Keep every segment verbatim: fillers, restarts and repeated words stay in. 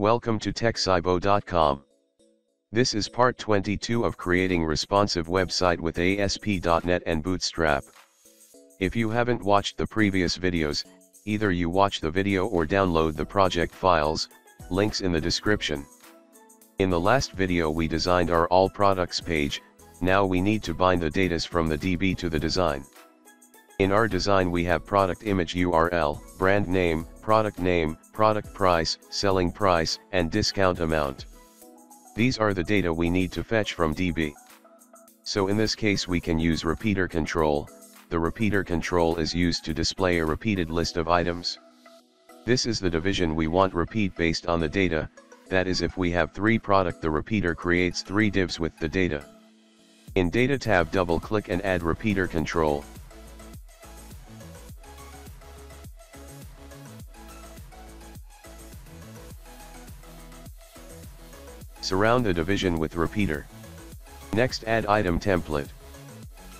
Welcome to tech cybo dot com. This is part twenty-two of creating responsive website with A S P dot net and Bootstrap. If you haven't watched the previous videos, either you watch the video or download the project files, links in the description. In the last video we designed our all products page, now we need to bind the datas from the D B to the design. In our design we have product image U R L, brand name, product name, product price, selling price, and discount amount. These are the data we need to fetch from D B. So in this case we can use repeater control. The repeater control is used to display a repeated list of items. This is the division we want repeat based on the data, that is if we have three product the repeater creates three divs with the data. In data tab double click and add repeater control. Surround the division with repeater. Next add item template.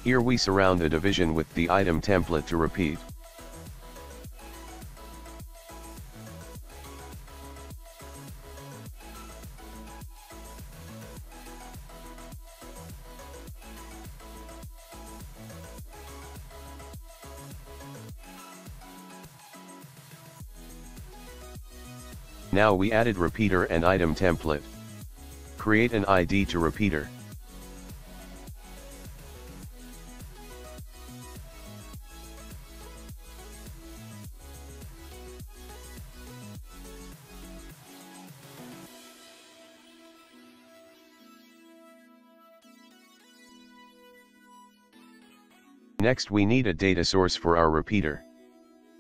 Here we surround the division with the item template to repeat. Now we added repeater and item template. Create an I D to repeater. Next we need a data source for our repeater.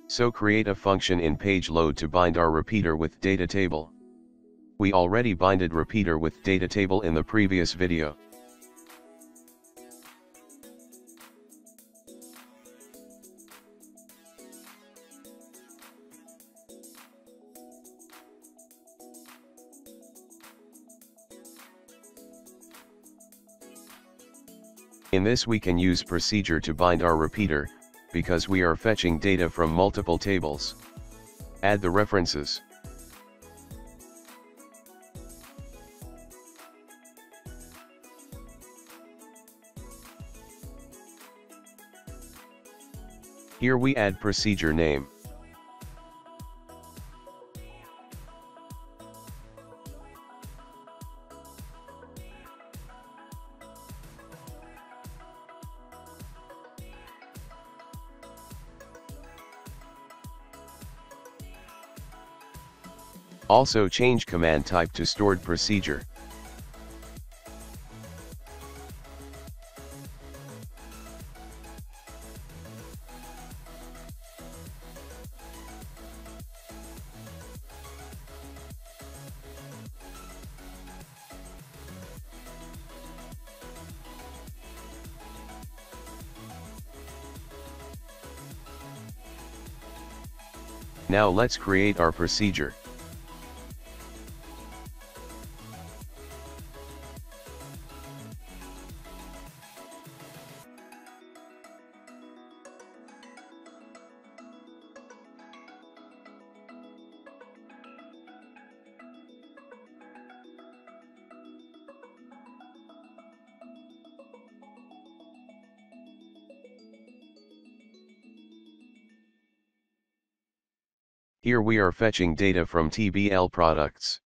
So create a function in page load to bind our repeater with data table. We already binded repeater with data table in the previous video. In this we can use procedure to bind our repeater, because we are fetching data from multiple tables. Add the references. Here we add procedure name. Also change command type to stored procedure. Now let's create our procedure. Here we are fetching data from T B L products.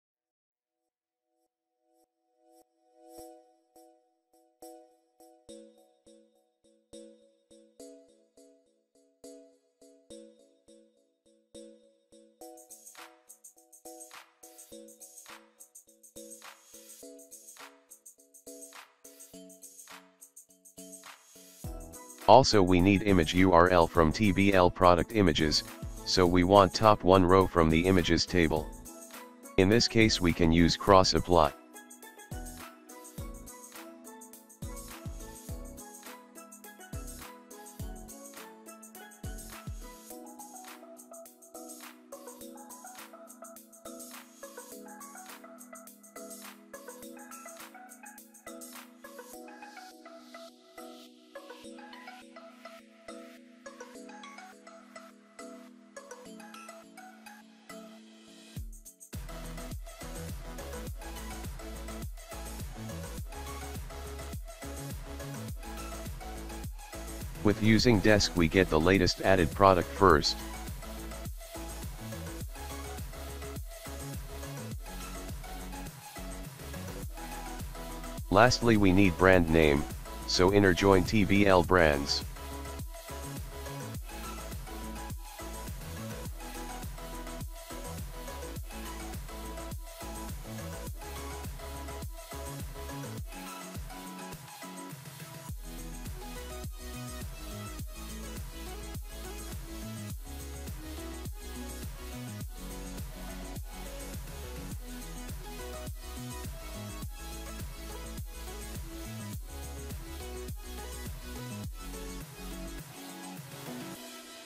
Also we need image U R L from T B L product images. So we want top one row from the images table. In this case we can use Cross Apply. With using desk we get the latest added product first. Lastly, we need brand name, so Inner Join T B L brands.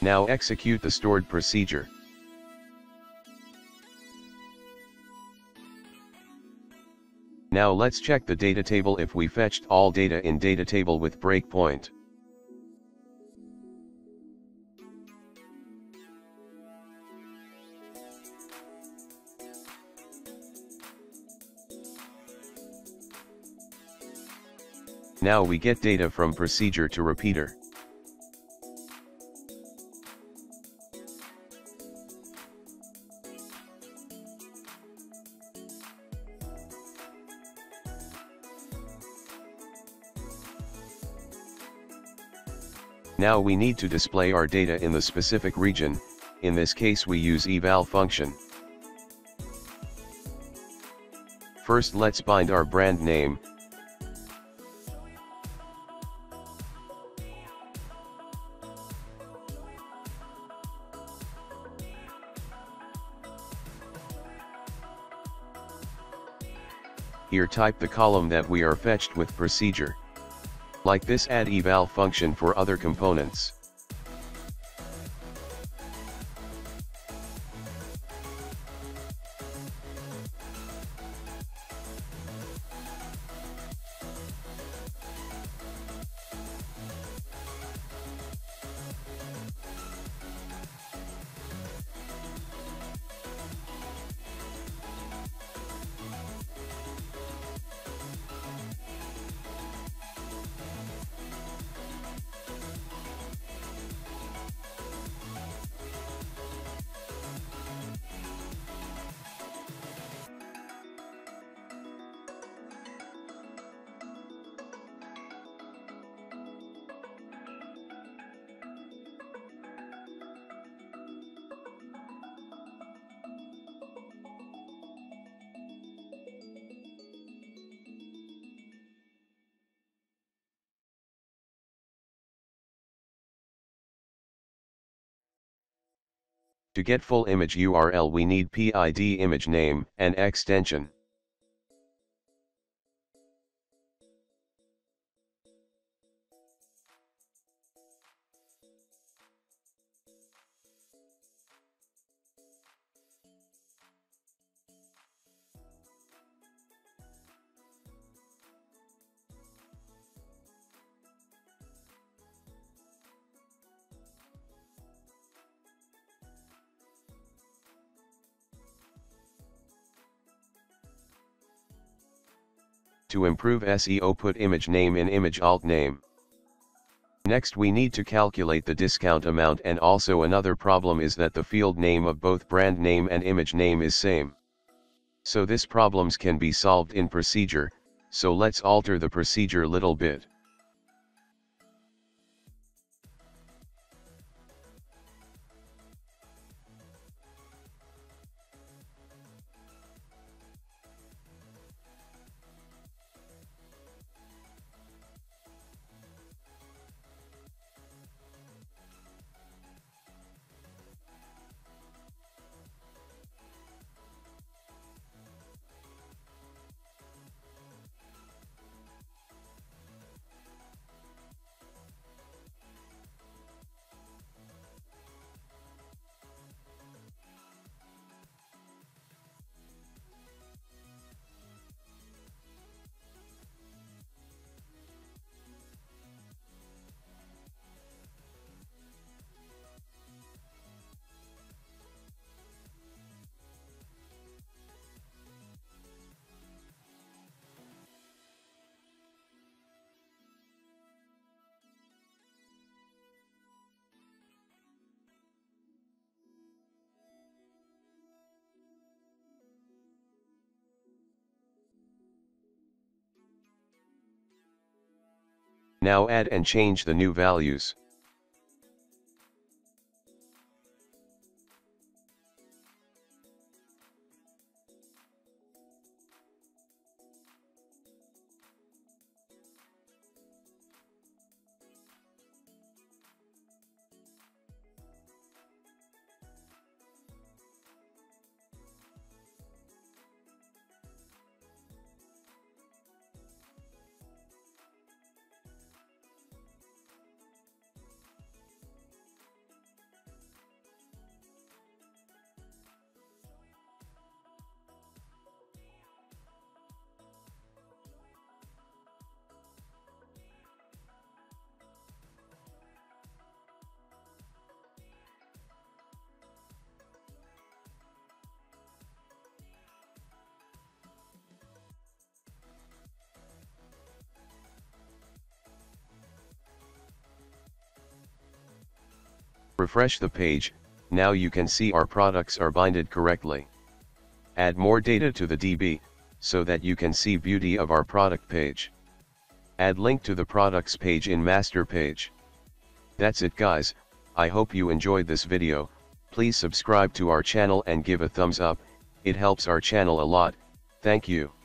Now execute the stored procedure. Now let's check the data table if we fetched all data in data table with breakpoint. Now we get data from procedure to repeater. Now we need to display our data in the specific region, in this case we use eval function. First let's bind our brand name. Here type the column that we are fetched with procedure. Like this, add eval function for other components. To get full image U R L we need P I D image name and extension. To improve S E O, put image name in image alt name. Next we need to calculate the discount amount, and also another problem is that the field name of both brand name and image name is same. So this problems can be solved in procedure, so let's alter the procedure little bit. Now add and change the new values. Refresh the page, now you can see our products are binded correctly. Add more data to the D B, so that you can see beauty of our product page. Add link to the products page in master page. That's it guys, I hope you enjoyed this video, please subscribe to our channel and give a thumbs up, it helps our channel a lot, thank you.